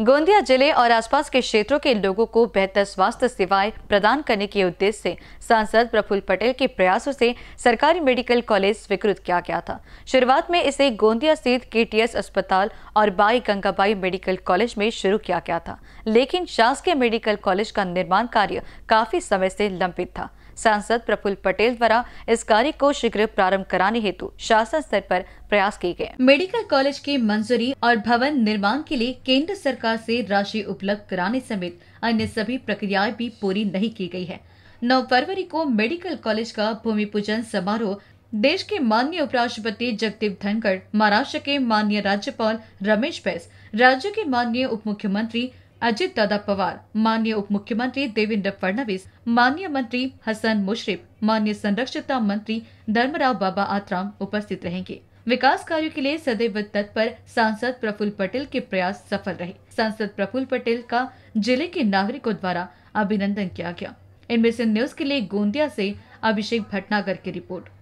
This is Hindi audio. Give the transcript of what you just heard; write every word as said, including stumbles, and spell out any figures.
गोंदिया जिले और आसपास के क्षेत्रों के लोगों को बेहतर स्वास्थ्य सेवाएं प्रदान करने के उद्देश्य से सांसद प्रफुल पटेल के प्रयासों से सरकारी मेडिकल कॉलेज स्वीकृत किया गया था। शुरुआत में इसे गोंदिया स्थित केटीएस अस्पताल और बाई गंगाबाई मेडिकल कॉलेज में शुरू किया गया था, लेकिन शासकीय मेडिकल कॉलेज का निर्माण कार्य काफी समय से लंबित था। सांसद प्रफुल पटेल द्वारा इस कार्य को शीघ्र प्रारंभ कराने हेतु शासन स्तर पर प्रयास किए गए। मेडिकल कॉलेज की मंजूरी और भवन निर्माण के लिए केंद्र सरकार से राशि उपलब्ध कराने समेत अन्य सभी प्रक्रियाएं भी पूरी नहीं की गई है। नौ फरवरी को मेडिकल कॉलेज का भूमि पूजन समारोह देश के माननीय उपराष्ट्रपति जगदीप धनखड़, महाराष्ट्र के माननीय राज्यपाल रमेश बैस, राज्य के माननीय उप मुख्यमंत्री अजित दादा पवार, माननीय उप मुख्यमंत्री देवेंद्र फडणवीस, माननीय मंत्री हसन मुश्रीफ, माननीय संरक्षता मंत्री धर्मराव बाबा आत्राम उपस्थित रहेंगे। विकास कार्यों के लिए सदैव तत्पर सांसद प्रफुल पटेल के प्रयास सफल रहे। सांसद प्रफुल पटेल का जिले के नागरिकों द्वारा अभिनंदन किया गया। एम एस एन न्यूज़ के लिए गोंदिया से अभिषेक भटनागर की रिपोर्ट।